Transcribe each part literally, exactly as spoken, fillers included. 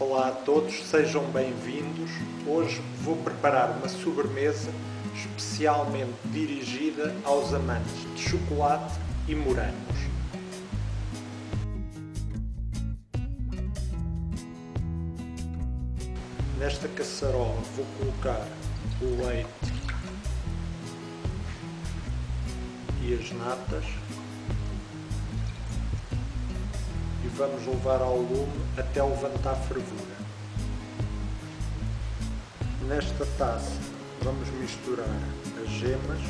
Olá a todos, sejam bem-vindos. Hoje vou preparar uma sobremesa especialmente dirigida aos amantes de chocolate e morangos. Nesta caçarola vou colocar o leite e as natas e vamos levar ao lume até levantar fervura. Nesta taça vamos misturar as gemas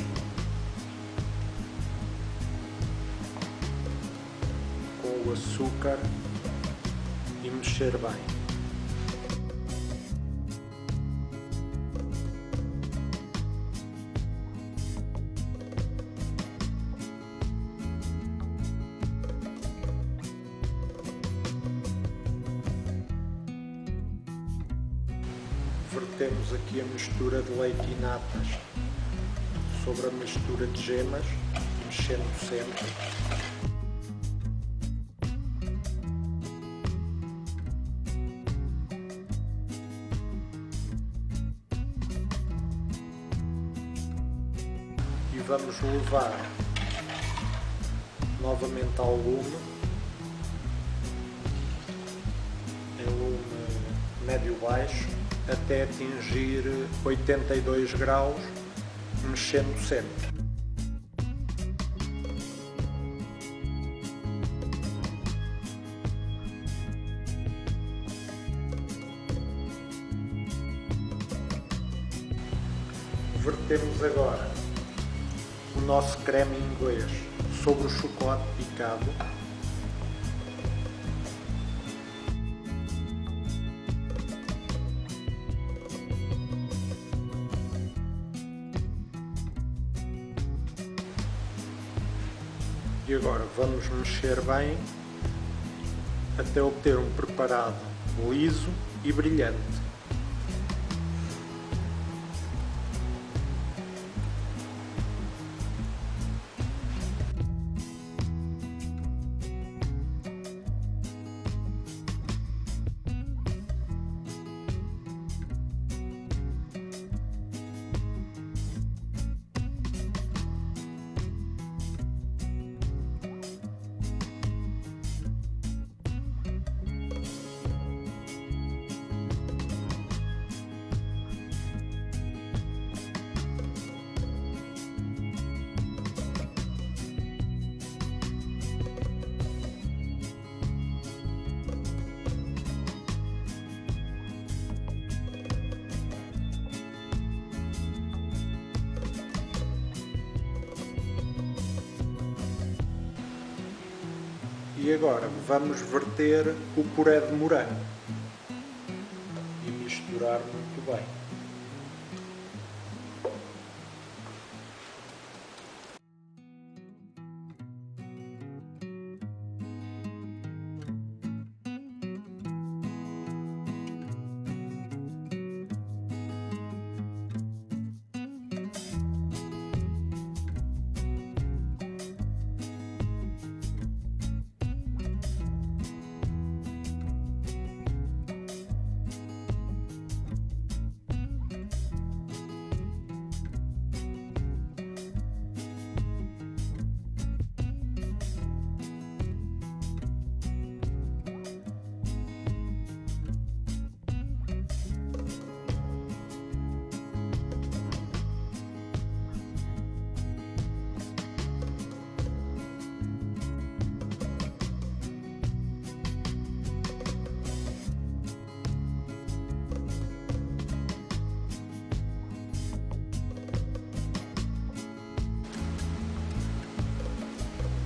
com o açúcar e mexer bem. Vertemos aqui a mistura de leite e natas sobre a mistura de gemas, mexendo sempre. E vamos levar novamente ao lume, em lume médio-baixo, até atingir oitenta e dois graus, mexendo sempre. Vertemos agora o nosso creme inglês sobre o chocolate picado. E agora vamos mexer bem até obter um preparado liso e brilhante. E agora vamos verter o puré de morango e misturar muito bem.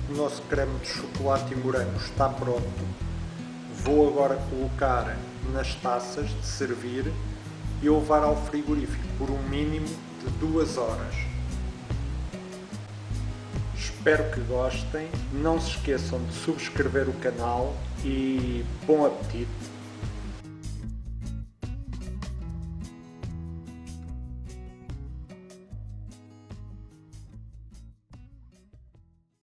O nosso creme de chocolate e morango está pronto. Vou agora colocar nas taças de servir e levar ao frigorífico por um mínimo de duas horas. Espero que gostem, não se esqueçam de subscrever o canal e bom apetite!